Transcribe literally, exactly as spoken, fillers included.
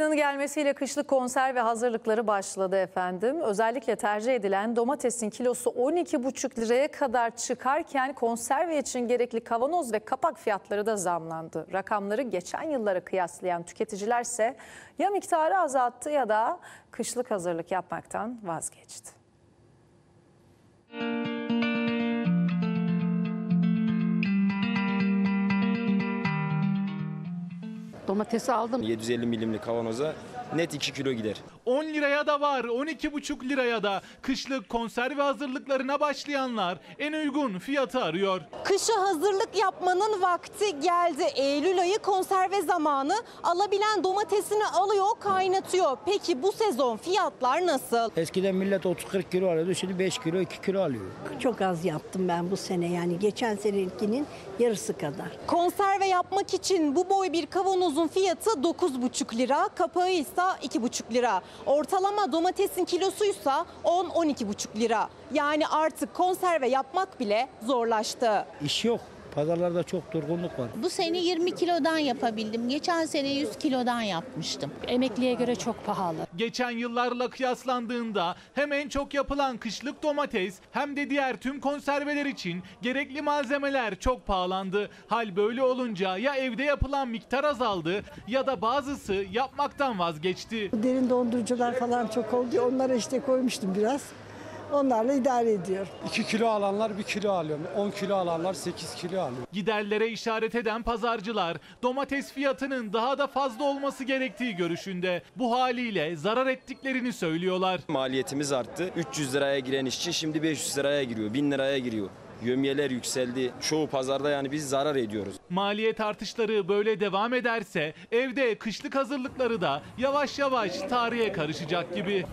ayının gelmesiyle kışlık konserve hazırlıkları başladı efendim. Özellikle tercih edilen domatesin kilosu on iki buçuk liraya kadar çıkarken konserve için gerekli kavanoz ve kapak fiyatları da zamlandı. Rakamları geçen yıllara kıyaslayan tüketicilerse ya miktarı azalttı ya da kışlık hazırlık yapmaktan vazgeçti. Domatesi aldım. yedi yüz elli milimlik kavanoza net iki kilo gider. on liraya da var, on iki buçuk liraya da. Kışlık konserve hazırlıklarına başlayanlar en uygun fiyatı arıyor. Kışa hazırlık yapmanın vakti geldi. Eylül ayı konserve zamanı. Alabilen domatesini alıyor, kaynatıyor. Peki bu sezon fiyatlar nasıl? Eskiden millet otuz kırk kilo alıyordu, şimdi beş kilo, iki kilo alıyor. Çok az yaptım ben bu sene, yani geçen senekinin yarısı kadar. Konserve yapmak için bu boy bir kavanozun fiyatı dokuz buçuk lira, kapağı ise iki buçuk lira. Ortalama domatesin kilosuysa on on iki buçuk lira. Yani artık konserve yapmak bile zorlaştı. İş yok. Pazarlarda çok durgunluk var. Bu sene yirmi kilodan yapabildim. Geçen sene yüz kilodan yapmıştım. Emekliye göre çok pahalı. Geçen yıllarla kıyaslandığında hem en çok yapılan kışlık domates hem de diğer tüm konserveler için gerekli malzemeler çok pahalandı. Hal böyle olunca ya evde yapılan miktar azaldı ya da bazısı yapmaktan vazgeçti. Derin dondurucular falan çok oldu. Onlara işte koymuştum biraz. Onlarla idare ediyor. iki kilo alanlar bir kilo alıyor. on kilo alanlar sekiz kilo alıyor. Giderlere işaret eden pazarcılar domates fiyatının daha da fazla olması gerektiği görüşünde. Bu haliyle zarar ettiklerini söylüyorlar. Maliyetimiz arttı. üç yüz liraya giren işçi şimdi beş yüz liraya giriyor, bin liraya giriyor. Yövmiyeler yükseldi. Çoğu pazarda yani biz zarar ediyoruz. Maliyet artışları böyle devam ederse evde kışlık hazırlıkları da yavaş yavaş tarihe karışacak gibi.